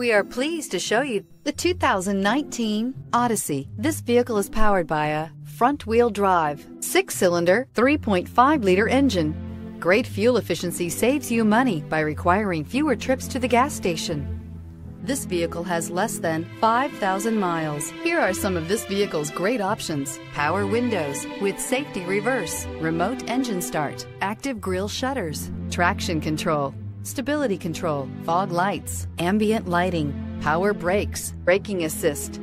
We are pleased to show you the 2019 Odyssey. This vehicle is powered by a front-wheel drive, 6-cylinder, 3.5-liter engine. Great fuel efficiency saves you money by requiring fewer trips to the gas station. This vehicle has less than 5,000 miles. Here are some of this vehicle's great options: power windows with safety reverse, remote engine start, active grille shutters, traction control, stability control, fog lights, ambient lighting, power brakes, braking assist.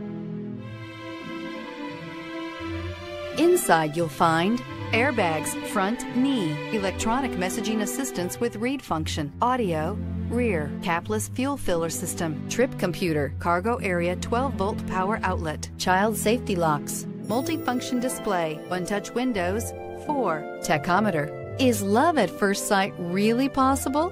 Inside you'll find airbags, front knee, electronic messaging assistance with read function, audio, rear, capless fuel filler system, trip computer, cargo area 12-volt power outlet, child safety locks, multifunction display, one-touch windows, 4, tachometer. Is love at first sight really possible?